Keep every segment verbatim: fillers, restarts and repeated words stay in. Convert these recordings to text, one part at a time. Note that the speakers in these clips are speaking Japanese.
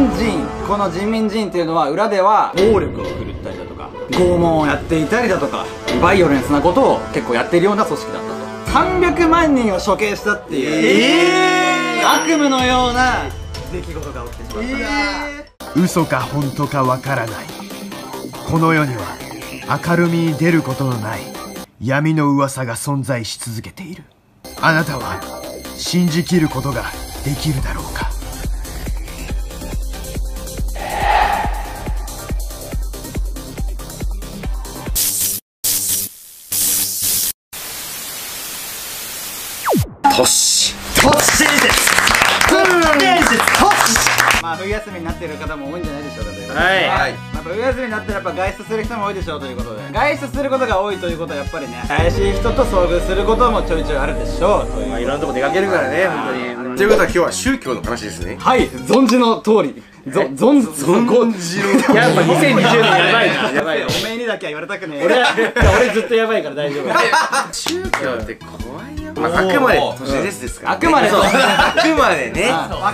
民人、この人民人っていうのは裏では暴力を振るったりだとか拷問をやっていたりだとかバイオレンスなことを結構やっているような組織だったと。さんびゃくまんにんを処刑したっていうええー、悪夢のような出来事が起きてしまった、えー、嘘か本当かわからない。この世には明るみに出ることのない闇の噂が存在し続けている。あなたは信じきることができるだろうか。トッシュトッシュ伝説トッシュ。まあ冬休みになってる方も多いんじゃないでしょうかということで、はい、はい、まあ、冬休みになったらやっぱ外出する人も多いでしょうということで、外出することが多いということはやっぱりね、怪しい人と遭遇することもちょいちょいあるでしょうという、まあ、いろんなとこ出かけるからね本当に。ということは今日は宗教の話ですね。はい、存じの通り。ゾンゾンじのやっぱにせんにじゅうねんやばいな。やばいよ、おめえにだけは言われたくねえ。俺俺ずっとやばいから大丈夫。宗教って怖いよ。あくまで都市ですですから、あくまであくまでね、そうそ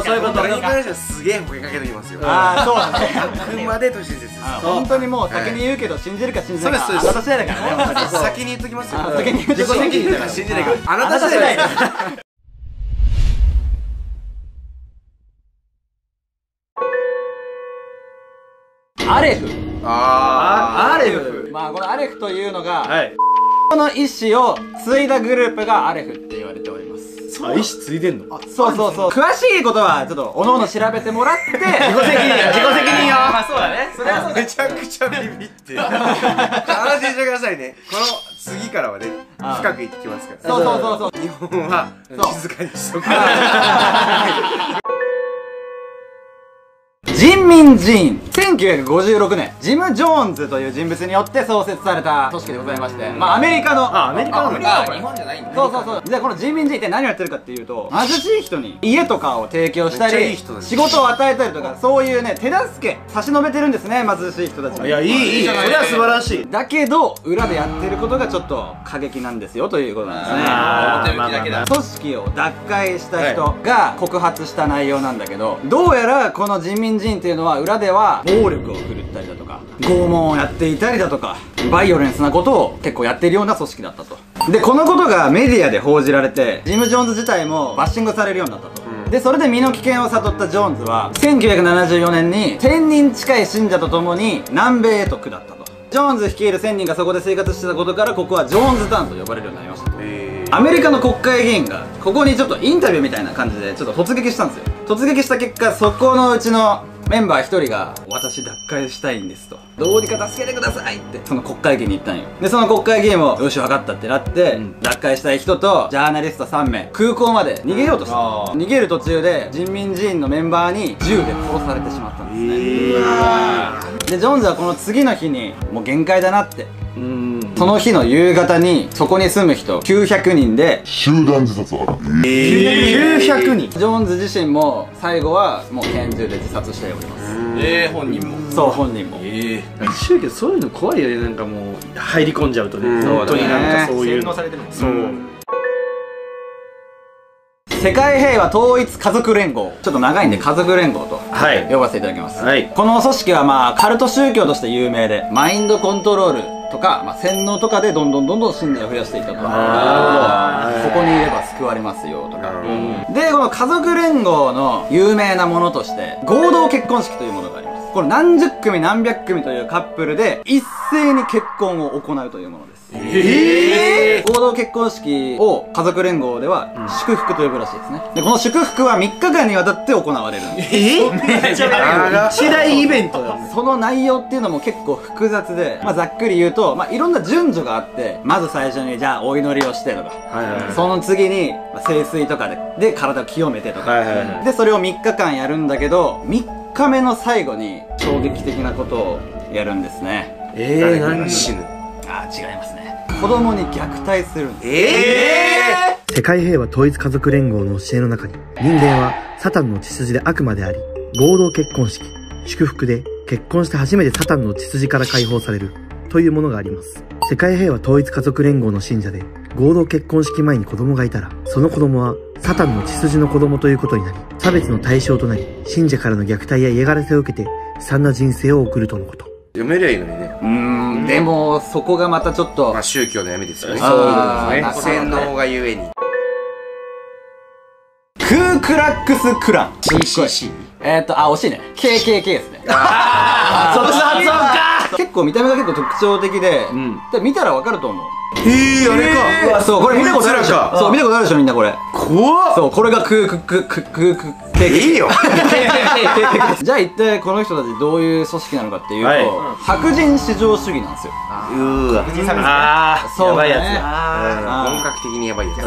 うそういうこと。俺に関してはすげえ声かけてきますよ。ああそうだね、あくまで都市ですです。本当にもう先に言うけど信じるか信じないかあなた次第だからね。先に言っときますよ。先に言っときますよ。自己責任だから信じないかあなた次第だから。アレフ、ああ、アレフ、まあこのアレフというのが、はい、この意思を継いだグループがアレフって言われております。あ、意思継いでんの？あ、そうそうそう。詳しいことはちょっとおのおの調べてもらって自己責任、自己責任よ。まあそうだね、それはそうだ。めちゃくちゃビビって安心してくださいね。この次からはね深くいきますから。そうそうそうそう、日本は静かにしとく。人民人、せんきゅうひゃくごじゅうろくねんジム・ジョーンズという人物によって創設された組織でございまして、まあアメリカの、あ、アメリカの、日本じゃないんだ。そうそうそう。じゃあこの人民人って何をやってるかっていうと、貧しい人に家とかを提供したり仕事を与えたりとか、そういうね手助け差し伸べてるんですね、貧しい人たちに。いやいいいい、それは素晴らしい。だけど裏でやってることがちょっと過激なんですよということなんですね。表向きだけだ。組織を脱会した人が告発した内容なんだけど、どうやらこの人民人っていうのは裏では暴力を振るったりだとか拷問をやっていたりだとかバイオレンスなことを結構やっているような組織だったと。でこのことがメディアで報じられて、ジム・ジョーンズ自体もバッシングされるようになったと、うん、でそれで身の危険を悟ったジョーンズはせんきゅうひゃくななじゅうよねんにせんにん近い信者と共に南米へと下ったと。ジョーンズ率いるせんにんがそこで生活してたことから、ここはジョーンズタウンと呼ばれるようになりましたと。アメリカの国会議員がここにちょっとインタビューみたいな感じでちょっと突撃したんですよ。突撃した結果、そこのうちのメンバー一人が「私脱会したいんです」と「どうにか助けてください」ってその国会議員に言ったんよ。でその国会議員も「よし分かった」ってなって、うん、脱会したい人とジャーナリストさんめい空港まで逃げようとした、うん、逃げる途中で人民人のメンバーに銃で殺されてしまったんですね、えー、でジョーンズはこの次の日にもう限界だなって、うん、その日の夕方にそこに住む人きゅうひゃくにんで集団自殺を行った。きゅうひゃくにん。ジョーンズ自身も最後はもう拳銃で自殺しております。ええ、本人も。そう、本人も。ええ、宗教そういうの怖いよね。なんかもう入り込んじゃうとね、本当になんかそういう洗脳されてるもん。そう、世界平和統一家族連合、ちょっと長いんで家族連合と呼ばせていただきます、はい、この組織はまあカルト宗教として有名で、マインドコントロールとか、まあ、洗脳とかでどんどんどんどん信者を増やしていったと。なるほど、ここにいれば救われますよとか、うん、でこの家族連合の有名なものとして合同結婚式というものがあります。これ何十組何百組というカップルで一斉に結婚を行うというものです。えー、合同結婚式を家族連合では祝福と呼ぶらしいですね。でこの祝福はみっかかんにわたって行われるんです。えー、めっちゃ一大イベントだ。その内容っていうのも結構複雑で、まあ、ざっくり言うと、まあ、いろんな順序があって、まず最初にじゃあお祈りをしてとか、その次に聖水とかでで体を清めてとかで、それをみっかかんやるんだけど、みっかめの最後に衝撃的なことをやるんですね。ええ、何？死ぬ。あ、違いますね。子供に虐待するんです。えー、世界平和統一家族連合の教えの中に、人間はサタンの血筋で悪魔であり、合同結婚式祝福で結婚して初めてサタンの血筋から解放される。というものがあります。世界平和統一家族連合の信者で、合同結婚式前に子供がいたら、その子供はサタンの血筋の子供ということになり、差別の対象となり、信者からの虐待や嫌がらせを受けて、悲惨な人生を送るとのこと。やめりゃいいのにね。うーん、でも、そこがまたちょっと。まあ、宗教の闇ですよね。そうですね。洗脳がゆえに。クークラックスクラン。シーシーシー。えっと、あ、惜しいね。ケーケーケー ですね。ああ、そっちの発音か。結構見た目が結構特徴的で、見たらわかると思う。えー、あれか。そう、これ見たことあるでしょ。そう、見たことあるでしょ、みんなこれ。怖っ。そう、これがクークククククク。いいよ。じゃあ一体この人たちどういう組織なのかっていうと、白人至上主義なんですよ。うわ、白人差別ね。ああ、やばいやつ。本格的にやばいやつ。こ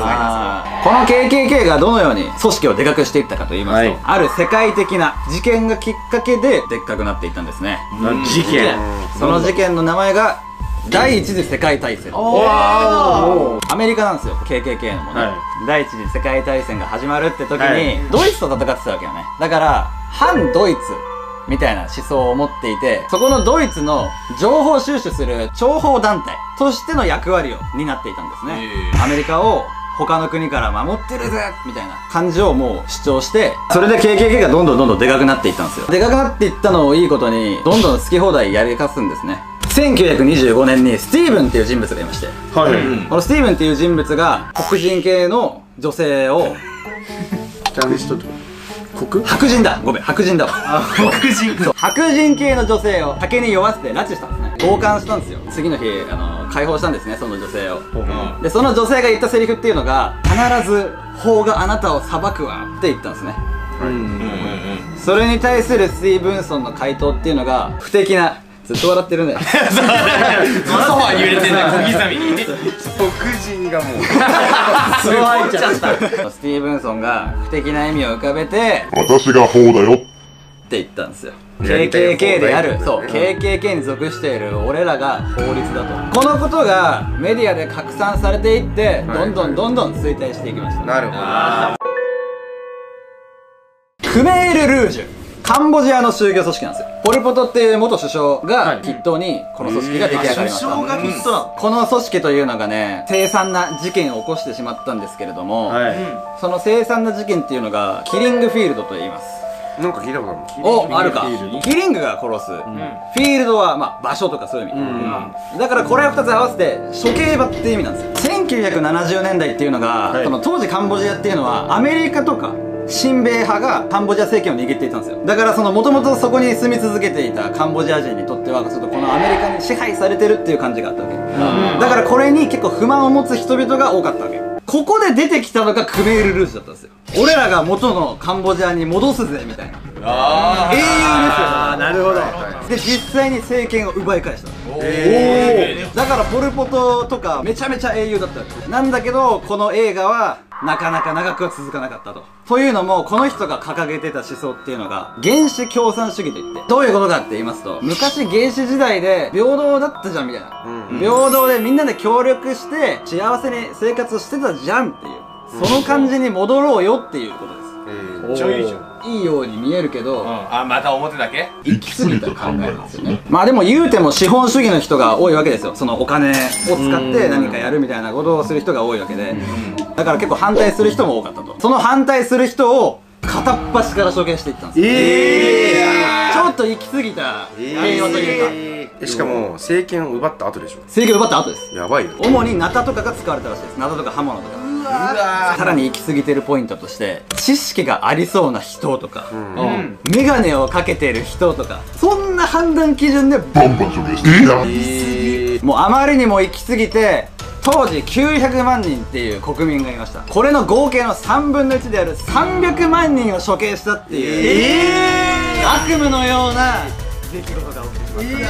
の ケーケーケー がどのように組織をでかくしていったかと言いますと、ある世界的な事件がきっかけででっかくなっていったんですね。事件。その事件の名前が第一次世界大戦。アメリカなんですよ、ケーケーケー のもね。第一次世界大戦が始まるって時に、ドイツと戦ってたわけよね。だから、反ドイツみたいな思想を持っていて、そこのドイツの情報収集する諜報団体としての役割を担っていたんですね。アメリカを他の国から守ってるぜみたいな感じをもう主張して、それで ケーケーケー がどんどんどんどんでかくなっていったんですよ。でかくなっていったのをいいことに、どんどん好き放題やりかすんですね。せんきゅうひゃくにじゅうごねんにスティーブンっていう人物がいまして、はい、このスティーブンっていう人物が黒人系の女性を白人だごめん白人だわ白人白人系の女性を酒に酔わせて拉致したんですね。強姦したんですよ。次の日あの解放したんですね、その女性を。でその女性が言ったセリフっていうのが、必ず法があなたを裁くわって言ったんですね。それに対するスティーブンソンの回答っていうのが不敵な。ずっと笑ってるね。ソファー揺れてんだよ、小刻みに。黒人がもうすごい入っちゃった。スティーブンソンが不敵な笑みを浮かべて、私が法だよって言ったんですよ。 ケーケーケー である、そう ケーケーケー に属している俺らが法律だと。このことがメディアで拡散されていって、どんどんどんどん衰退していきました。なるほど。クメール・ルージュ、カンボジアの宗教組織なんですよ。ポルポトっていう元首相が筆頭にこの組織が出来上がりました。首相が筆頭なの？この組織というのがね、凄惨な事件を起こしてしまったんですけれども、はい、その凄惨な事件っていうのがキリングフィールドと言います。なんか聞いたことある。お、あるか。キリングが殺す、フィールドはまあ場所とかそういう意味だから、これをふたつ合わせて処刑場って意味なんですよ。せんきゅうひゃくななじゅうねんだいっていうのが、その当時カンボジアっていうのはアメリカとか親米派がカンボジア政権を握っていたんですよ。だからそのもともとそこに住み続けていたカンボジア人にとっては、ちょっとこのアメリカに支配されてるっていう感じがあったわけ。だからこれに結構不満を持つ人々が多かったわけ。ここで出てきたのがクメール・ルージュだったんですよ。俺らが元のカンボジアに戻すぜみたいな。ああ、英雄ですよ。ああ、なるほど。で実際に政権を奪い返した。おお。だからポル・ポトとかめちゃめちゃ英雄だったわけなんだけど、この映画はなかなか長くは続かなかったと。というのも、この人が掲げてた思想っていうのが、原始共産主義といって、どういうことかって言いますと、昔原始時代で平等だったじゃんみたいな。うん、平等でみんなで協力して、幸せに生活してたじゃんっていう、その感じに戻ろうよっていうことです。うん、えー、ちょいいじゃん。いいように見えるけど、うん、あ、また表だけ行き過ぎた考えなんですよね。まあでも言うても資本主義の人が多いわけですよ。そのお金を使って何かやるみたいなことをする人が多いわけで、だから結構反対する人も多かったと。その反対する人を片っ端から処刑していったんですよ。えー、ちょっと行き過ぎた平和というか、えー、しかも政権を奪った後でしょ。政権を奪った後です。やばいよ。主にナタとかが使われたらしいです。ナタとか刃物とか。さらに行き過ぎてるポイントとして、知識がありそうな人とか、メガネをかけてる人とか、そんな判断基準でバンバン処理して、もうあまりにも行き過ぎて、当時きゅうひゃくまんにんっていう国民がいました。これの合計のさんぶんのいちであるさんびゃくまんにんを処刑したっていう、悪夢のような出来事が起きてしまっ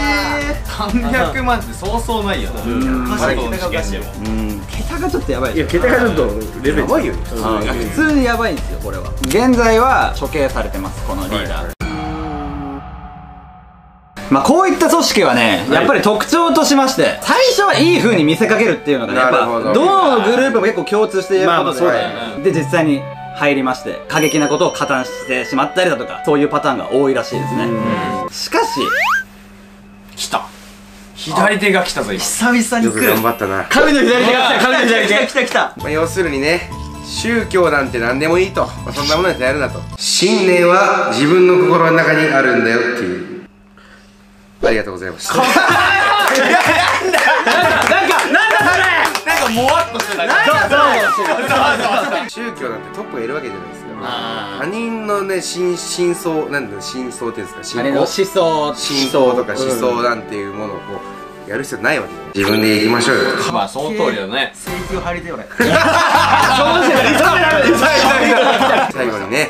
た。さんびゃくまんってそうそうないよな。桁がちょっとやばい。いや、桁がちょっとレベルやばいよ。普通にやばいんですよ。これは現在は処刑されてます、このリーダー。まあこういった組織はね、やっぱり特徴としまして、最初はいい風に見せかけるっていうのがね、やっぱどのグループも結構共通していることで、で実際に入りまして、過激なことを加担してしまったりだとか、そういうパターンが多いらしいですね。しかし、来た。左手が来たぞ、久々に来る。頑張ったな。神の左手が来た、神の左手が来た来た。まあ要するにね、宗教なんて何でもいいと、まあ、そんなものに頼るなと。信念は自分の心の中にあるんだよっていう。ありがとうございました。なんかなんだそれ。なんかもわっとしてた。宗教なんてトップがいるわけじゃないですか。他人のね、真相、なんだ、真相っていうんですか、真相。真相とか思想なんていうものをこうやる必要ないわけじゃない。自分で行きましょうよ。まあその通りだね。請求張りで俺。最後にね、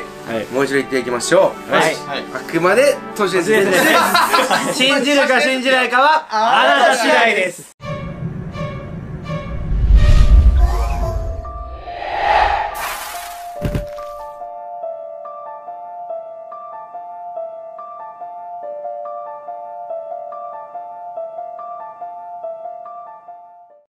もう一度言っていきましょう。あくまで都市伝説です。信じるか信じないかはあなた次第です。